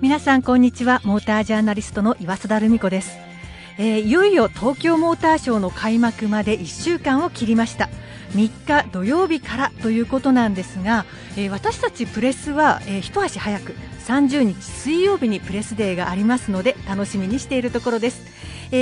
皆さんこんにちは。モータージャーナリストの岩貞留美子です。いよいよ東京モーターショーの開幕まで1週間を切りました。3日土曜日からということなんですが、私たちプレスは、一足早く30日水曜日にプレスデーがありますので楽しみにしているところです。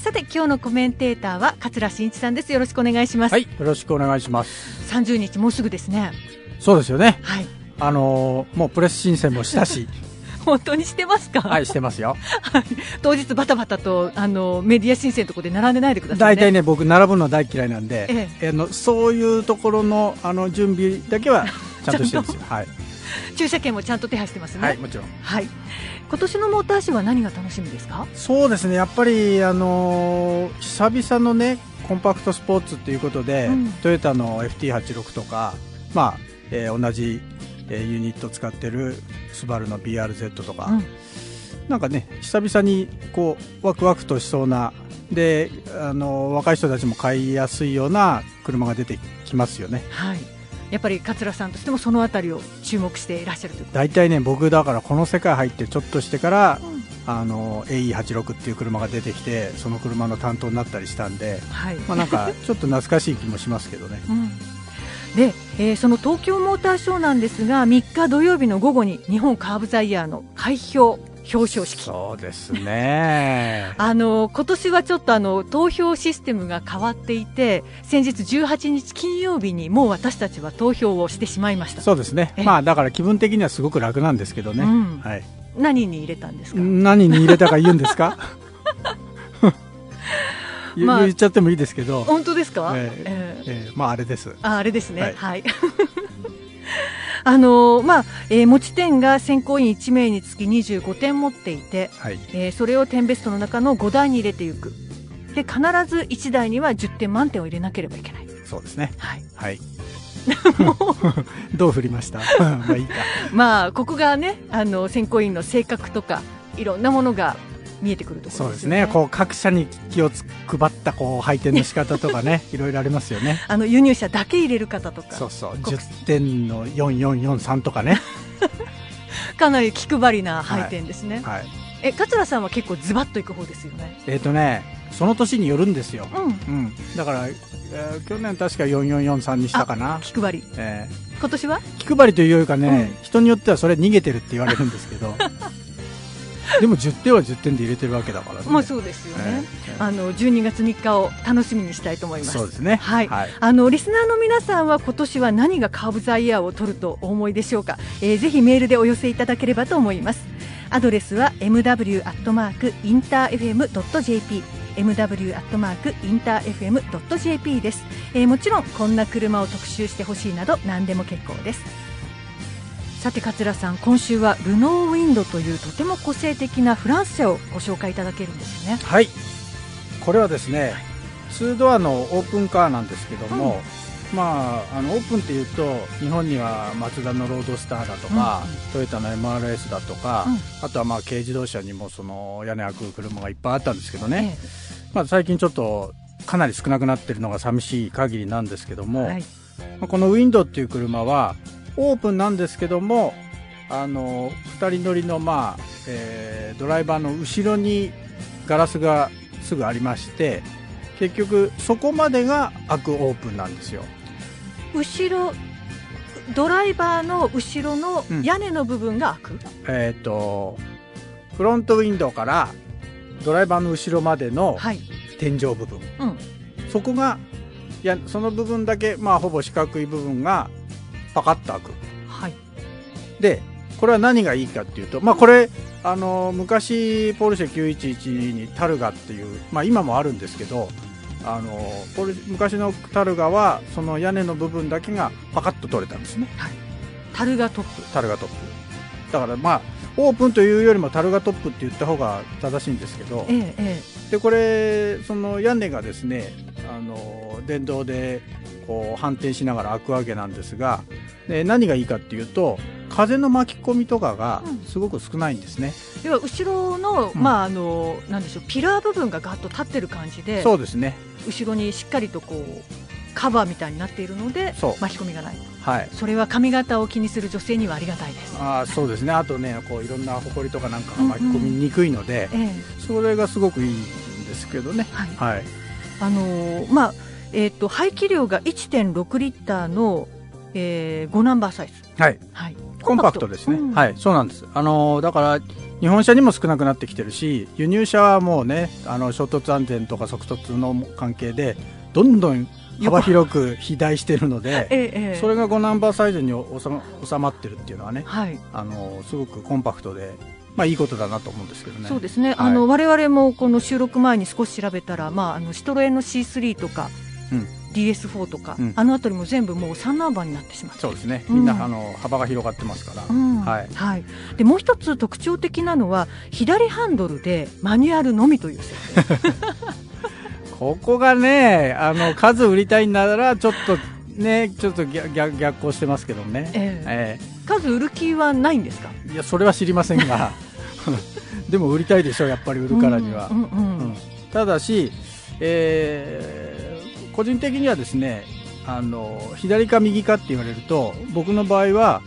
さて今日のコメンテーターは桂伸一さんです。よろしくお願いします。はい、よろしくお願いします。30日もうすぐですね。そうですよね。はい、もうプレス申請もしたし本当にしてますか？はい、してますよ。はい、当日バタバタとメディア申請のところで並んでないでくださいね。大体ね、僕並ぶのは大嫌いなんで、そういうところの準備だけはちゃんとしてるんですよ。はい、駐車券もちゃんと手配してますね。はい、もちろん。はい、今年のモーターショーは何が楽しみですか？そうですね、やっぱり久々のねコンパクトスポーツということで、トヨタの FT86 とか、まあ同じユニット使ってるスバルの BRZ とか、なんかね久々にこうワクワクとしそうなで、若い人たちも買いやすいような車が出てきますよね。はい、やっぱり桂さんとしてもそのあたりを注目していらっしゃるということ。大体ね、僕だからこの世界入ってちょっとしてから、AE86 っていう車が出てきて、その車の担当になったりしたんで、はい、まあなんかちょっと懐かしい気もしますけどね。でその東京モーターショーなんですが、3日土曜日の午後に日本カーブザイヤーの開票表彰式。そうですね今年はちょっと投票システムが変わっていて、先日18日金曜日にもう私たちは投票をしてしまいました。そうですね。まあだから気分的にはすごく楽なんですけどね。はい、何に入れたんですか？何に入れたか言うんですか？言っちゃってもいいですけど。本当ですか？まああれです。あれですね。はい。持ち点が選考員1名につき25点持っていて、それを点ベストの中の5台に入れていく。で必ず1台には10点満点を入れなければいけない。そうですね。はい。はい。どう振りました？まあいいか。まあここがね、選考員の性格とかいろんなものが見えてくるところですね。こう各社に気を配ったこう配点の仕方とかね、いろいろありますよね。輸入車だけ入れる方とか、そうそう、10点の4443とかね。かなり気配りな配点ですね。はい。桂さんは結構ズバッといく方ですよね。その年によるんですよ。だから去年確か4443にしたかな。気配り。今年は？気配りというよりかね、人によってはそれ逃げてるって言われるんですけど。でも10点は10点で入れてるわけだからね。まあそうですよね。12月3日を楽しみにしたいと思います。そうですね。はい。リスナーの皆さんは今年は何がカーブザイヤーを取るとお思いでしょうか。ぜひメールでお寄せいただければと思います。アドレスは mw@interfm.jp。mw@interfm.jp です。もちろんこんな車を特集してほしいなど何でも結構です。さて桂さん、今週はルノーウィンドというとても個性的なフランス車をご紹介いただけるんですよね。はい、これはですね、2ドアのオープンカーなんですけども、まあオープンっていうと日本にはマツダのロードスターだとか、トヨタの MRS だとか、あとはまあ軽自動車にもその屋根開く車がいっぱいあったんですけどね、まあ最近ちょっとかなり少なくなってるのが寂しい限りなんですけども、このウィンドっていう車はオープンなんですけども、2人乗りの、ドライバーの後ろにガラスがすぐありまして、結局そこまでが開くオープンなんですよ。後ろドライバーの後ろの屋根の部分が開く、フロントウィンドウからドライバーの後ろまでの天井部分、そこがその部分だけ、ほぼ四角い部分がパカッと開く。はい、でこれは何がいいかっていうと、これ昔ポルシェ911にタルガっていう、今もあるんですけど、昔のタルガはその屋根の部分だけがパカッと取れたんですね。はい、タルガトップ。タルガトップだから、オープンというよりもタルガトップって言った方が正しいんですけど、でこれその屋根がですね電動でこう反転しながら開くわけなんですが、で何がいいかっていうと風の巻き込みとかがすごく少ないんですね。要は後ろの、まあなんでしょう、ピラー部分がガッと立ってる感じで、そうですね、後ろにしっかりとこうカバーみたいになっているので巻き込みがない、はい、それは髪型を気にする女性にはありがたいです。あ、そうですね。あとね、こういろんなほこりとかなんかが巻き込みにくいので、それがすごくいいんですけどね。はい、まあ排気量が 1.6 リッターの、5ナンバーサイズ、はい、はい、コンパクトですね、うん、はい、そうなんです。だから日本車にも少なくなってきてるし、輸入車はもうね、衝突安全とか速突の関係でどんどん幅広く肥大してるので、それが5ナンバーサイズに収まってるっていうのはね、はい、すごくコンパクトで、まあ、いいことだなと思うんですけどね。そうですね、はい、我々もこの収録前に少し調べたら、まあ、シトロエンの C3 とか、うん、DS4 とか、うん、あの辺りも全部もう3ナンバーになってしまって、そうですね、みんな、うん、幅が広がってますから、うん、はい、はい、でもう一つ特徴的なのは左ハンドルでマニュアルのみという設定ここがね、数売りたいならちょっとね、ちょっと逆行してますけどね。数売る気はないんですか？いや、それは知りませんがでも売りたいでしょ、やっぱり売るからには。ただし、個人的にはですね、左か右かって言われると、僕の場合は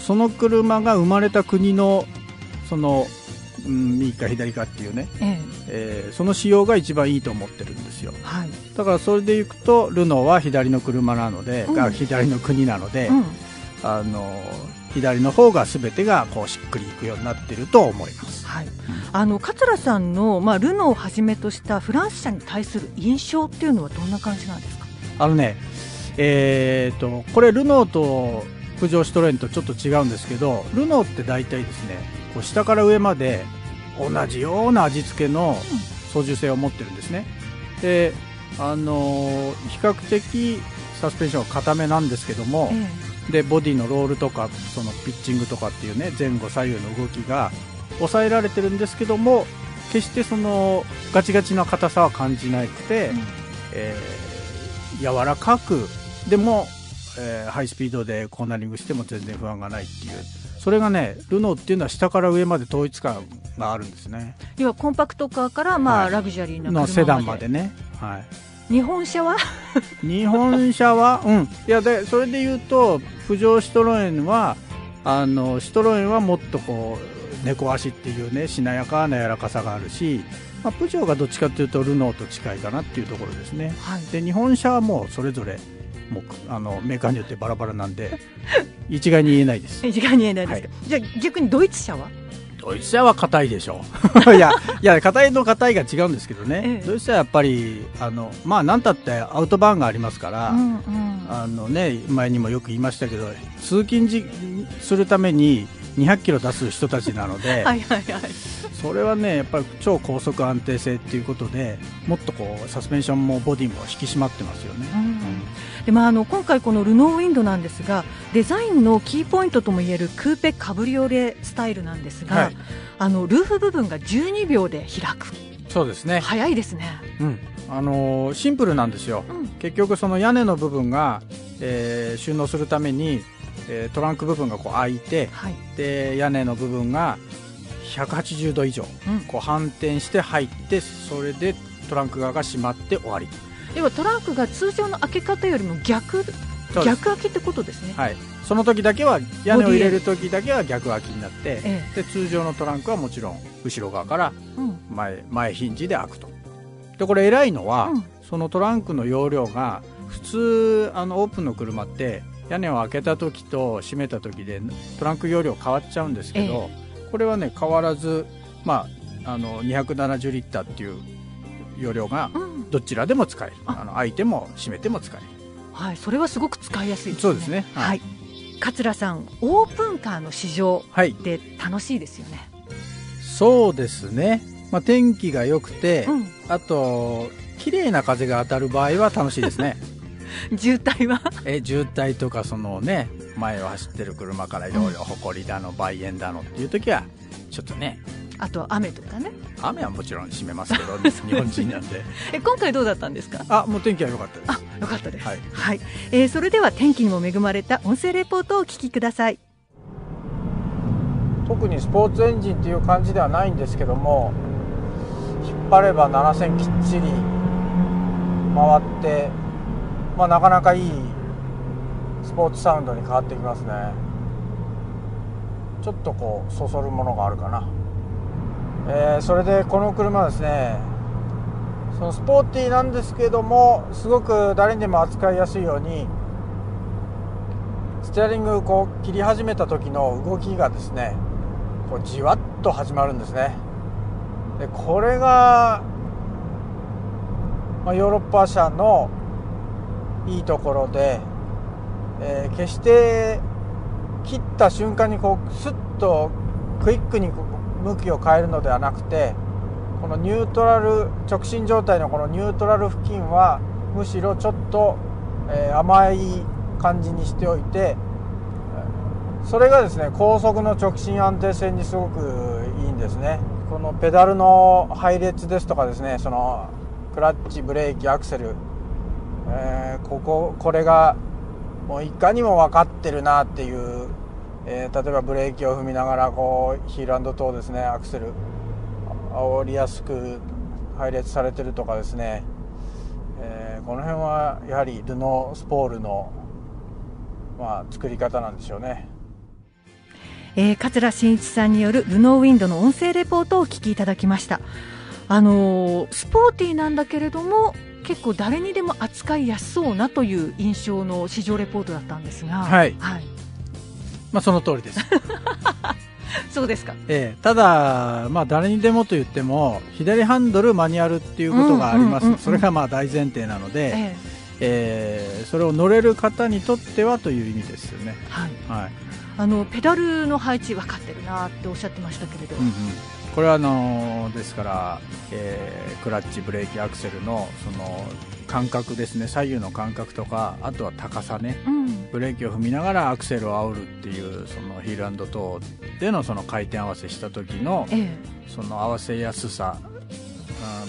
その車が生まれた国のその、右か左かっていうね、その仕様が一番いいと思ってるんですよ。はい、だからそれでいくとルノーは左の車なので、うん、左の国なので、うん、左の方が全てがこうしっくりいくようになってると思います。はい、桂さんの、まあ、ルノーをはじめとしたフランス車に対する印象っていうのはどんな感じなんですか？これルノーとプジョーシトロエンとちょっと違うんですけど、ルノーって大体ですね、こう下から上まで同じような味付けの操縦性を持ってるんですね。で、比較的サスペンションは固めなんですけども、でボディのロールとかそのピッチングとかっていうね、前後左右の動きが抑えられてるんですけども、決してそのガチガチな硬さは感じなくて、柔らかく、でも、ハイスピードでコーナリングしても全然不安がないっていう。それがね、ルノーっていうのは下から上まで統一感があるんですね。要はコンパクトカーから、まあ、はい、ラグジュアリーな車まで、セダンまでね。はい、日本車はうん、いや、でそれで言うとプジョーシトロエンはもっとこう猫足っていうね、しなやかな柔らかさがあるし、まあ、プジョーがどっちかというとルノーと近いかなっていうところですね。はい、で日本車はもうそれぞれもうメーカーによってバラバラなんで一概に言えないですじゃあ逆にドイツ車は硬いでしょういや硬いが違うんですけどね、ドイツ車はやっぱりまあ何たってアウトバーンがありますから、前にもよく言いましたけど、通勤するために200キロ出す人たちなのでそれはね、やっぱり超高速安定性っていうことで、もっとこうサスペンションもボディも引き締まってますよね。で、まあ、今回このルノーウィンドなんですが、デザインのキーポイントともいえるクーペカブリオレスタイルなんですが、はい、ルーフ部分が12秒で開く。そうですね、早いですね。シンプルなんですよ。結局その屋根の部分が、収納するためにトランク部分がこう開いて、はい、で屋根の部分が180度以上、こう反転して入って、それでトランク側が閉まって終わり。要はトランクが通常の開け方よりも逆開きってことですね。はい、その時だけは、屋根を入れる時だけは逆開きになって、で通常のトランクはもちろん後ろ側から前ヒンジで開くと。でこれ偉いのは、そのトランクの容量が、普通オープンの車って屋根を開けた時と閉めた時でトランク容量変わっちゃうんですけど、これはね変わらず、まあ、270リッターっていう容量がどちらでも使える、開いても閉めても使える。はい、それはすごく使いやすいですね。そうですね。はい、桂さん、オープンカーの市場って楽しいですよね。はい、そうですね、まあ、天気が良くて、あと綺麗な風が当たる場合は楽しいですね渋滞は渋滞とか、そのね、前を走ってる車からいろいろほこりだの、梅煙だのっていう時はちょっとね、あとは雨とかね。雨はもちろん閉めますけど日本人なんで今回どうだったんですか？あ、もう天気は良かったです。あ、良かったです。はい、はい。それでは天気にも恵まれた音声レポートをお聞きください。特にスポーツエンジンという感じではないんですけども、引っ張れば7000きっちり回って、まあ、なかなかいいスポーツサウンドに変わってきますね。ちょっとこうそそるものがあるかな。それでこの車ですね、そのスポーティーなんですけども、すごく誰にでも扱いやすいようにステアリングをこう切り始めた時の動きがですね、こうじわっと始まるんですね。でこれが、まあ、ヨーロッパ車のいいところで、決して切った瞬間にこうスッとクイックに向きを変えるのではなくて、このニュートラル直進状態のこのニュートラル付近はむしろちょっと、甘い感じにしておいて、それがですね高速の直進安定性にすごくいいんですね。このペダルの配列ですとかですね、そのクラッチ、ブレーキ、アクセル、これがもういかにも分かってるなっていう、例えばブレーキを踏みながらこうヒール&トーですね、アクセル煽りやすく配列されてるとかですね、この辺はやはりルノースポールの、まあ、作り方なんでしょうね。桂伸一さんによるルノーウィンドの音声レポートをお聞きいただきました。スポーティーなんだけれども結構誰にでも扱いやすそうなという印象の市場レポートだったんですが、はい、はい、まあその通りですそうですか。ただ、まあ、誰にでもと言っても左ハンドルマニュアルっていうことがあります。それがまあ大前提なので、それを乗れる方にとってはという意味ですよね。はい、はい、ペダルの配置分かってるなっておっしゃってましたけれど、これはですから、クラッチ、ブレーキ、アクセルのその感覚ですね、左右の感覚とか、あとは高さね、ブレーキを踏みながらアクセルを煽るっていうそのヒール&トーでのその回転合わせした時の、その合わせやすさ、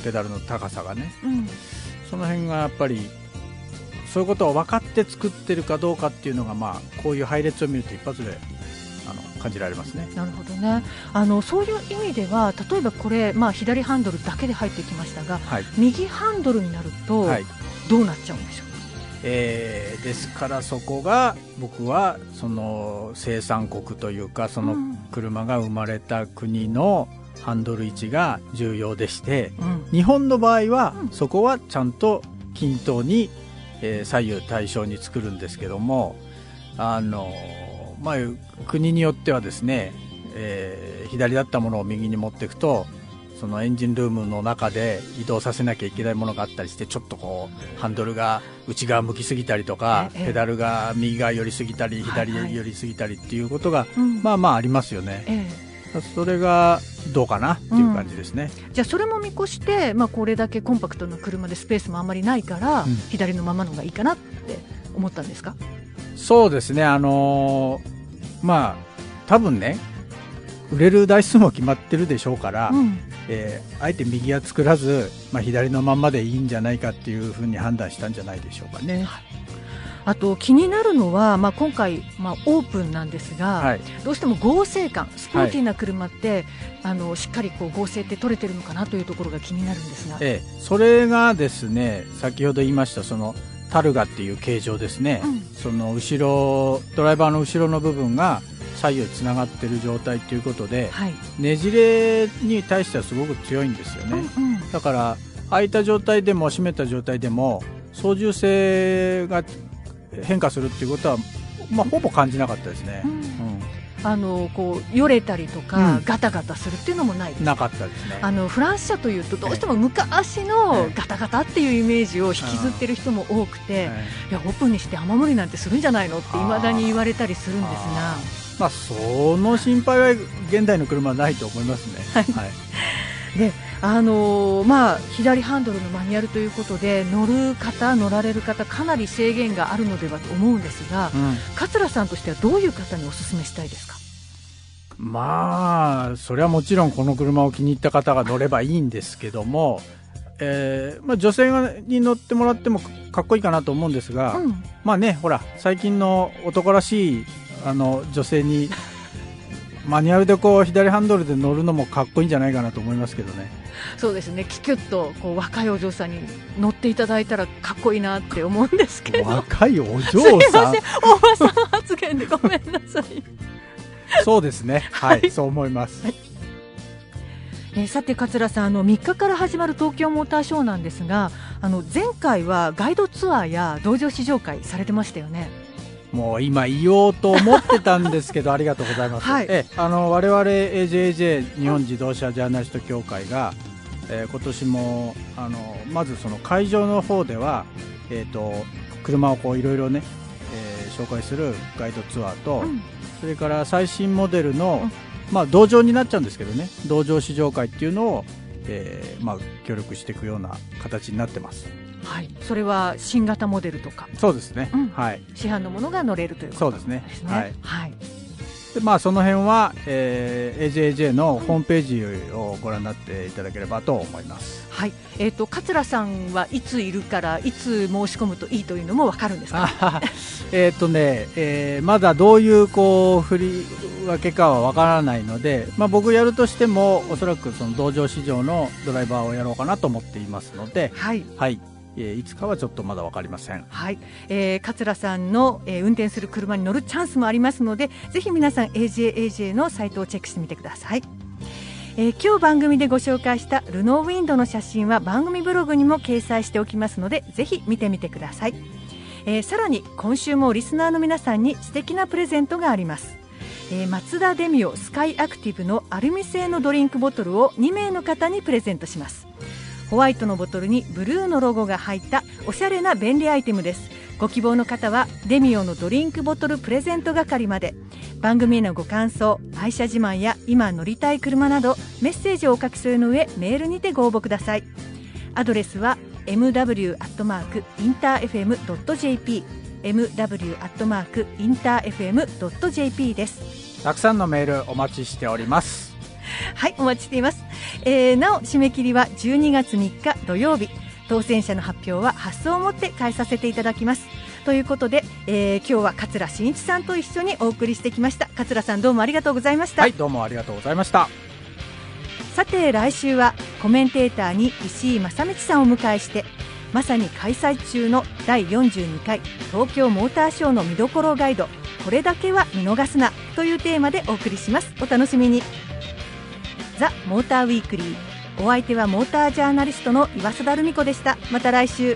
ペダルの高さがね、その辺がやっぱりそういうことを分かって作ってるかどうかっていうのが、まあこういう配列を見ると一発で感じられますね。なるほどね。そういう意味では例えばこれ、まあ、左ハンドルだけで入ってきましたが、はい、右ハンドルになるとどうなっちゃうんでしょうか？ですからそこが僕はその生産国というかその車が生まれた国のハンドル位置が重要でして、日本の場合はそこはちゃんと均等に、左右対称に作るんですけども、まあ、国によってはですね、左だったものを右に持っていくとそのエンジンルームの中で移動させなきゃいけないものがあったりして、ちょっとこうハンドルが内側向きすぎたりとか、ペダルが右側寄りすぎたり左寄りすぎたりっていうことが、まあまあありますよね。それがどうかなっていう感じですね。じゃあそれも見越して、まあ、これだけコンパクトな車でスペースもあんまりないから、左のままの方がいいかなって思ったんですか？そうですね、まあ多分ね売れる台数も決まってるでしょうから、あえて右は作らず、まあ、左のままでいいんじゃないかっていうふうに判断したんじゃないでしょうかね。あと気になるのは、まあ、今回、まあ、オープンなんですが、どうしても剛性感、スポーティーな車って、しっかりこう剛性って取れてるのかなというところが気になるんですが、それがですね先ほど言いましたそのタルガっていう形状ですね、その後ろドライバーの後ろの部分が左右つながっている状態ということで、ねじれに対してはすごく強いんですよね。だから開いた状態でも閉めた状態でも操縦性が変化するっていうことは、まあ、ほぼ感じなかったですね。こうよれたりとか、ガタガタするっていうのもないです。なかったですね。フランス車というとどうしても昔のガタガタっていうイメージを引きずってる人も多くて、いやオープンにして雨漏りなんてするんじゃないのっていまだに言われたりするんですが、まあ、その心配は現代の車はないと思いますね。でまあ、左ハンドルのマニュアルということで乗る方、乗られる方かなり制限があるのではと思うんですが、桂さんとしてはどういう方にお勧めしたいですか？まあそれはもちろんこの車を気に入った方が乗ればいいんですけども、まあ、女性に乗ってもらってもかっこいいかなと思うんですが、うん、まあねほら最近の男らしい女性にマニュアルでこう左ハンドルで乗るのもかっこいいんじゃないかなと思いますけどね。そうですね、キュッとこう若いお嬢さんに乗っていただいたらかっこいいなって思うんですけど。若いお嬢さん、すいません、おばさん発言でごめんなさい。そうですね、はい、はい、そう思います、はい。さて桂さん、3日から始まる東京モーターショーなんですが、前回はガイドツアーや同乗試乗会されてましたよね。もう今言おうと思ってたんですけどありがとうございます、はい。我々 AJJ 日本自動車ジャーナリスト協会が、今年もまずその会場の方では、車をこういろいろね、紹介するガイドツアーと、うん、それから最新モデルの、うん、まあ同乗になっちゃうんですけどね、同乗試乗会っていうのを、まあ協力していくような形になってます。はい、それは新型モデルとか。そうですね、うん、はい、市販のものが乗れるということですね。そうですね、はい、はい。でまあその辺は、AJJ のホームページをご覧になっていただければと思います、うん、はい。桂さんはいついるからいつ申し込むといいというのも分かるんですか。ね、まだどういうこう振り分けかは分からないので、まあ、僕やるとしてもおそらくその同乗試乗のドライバーをやろうかなと思っていますので、はい、はい、いつかはちょっとまだ分かりません、はい。桂さんの、運転する車に乗るチャンスもありますので、ぜひ皆さん AJAJ のサイトをチェックしてみてください。今日番組でご紹介したルノーウィンドの写真は番組ブログにも掲載しておきますので、ぜひ見てみてください。さらに今週もリスナーの皆さんに素敵なプレゼントがあります。マツダデミオスカイアクティブのアルミ製のドリンクボトルを2名の方にプレゼントします。ホワイトのボトルにブルーのロゴが入ったおしゃれな便利アイテムです。ご希望の方はデミオのドリンクボトルプレゼント係まで、番組へのご感想、愛車自慢や今乗りたい車などメッセージをお書き添えの上、メールにてご応募ください。アドレスは mw@interfm.jp mw@interfm.jp です。たくさんのメールお待ちしております。はい、お待ちしています、なお締め切りは12月3日土曜日、当選者の発表は発送をもって返させていただきますということで、今日は桂真一さんと一緒にお送りしてきました。桂さん、どうもありがとうございました。はい、どうもありがとうございました。さて来週はコメンテーターに石井正道さんをお迎えして、まさに開催中の第42回東京モーターショーの見どころガイド、これだけは見逃すなというテーマでお送りします。お楽しみに。ザ・モーターウィークリー、お相手はモータージャーナリストの岩佐田留美子でした。また来週。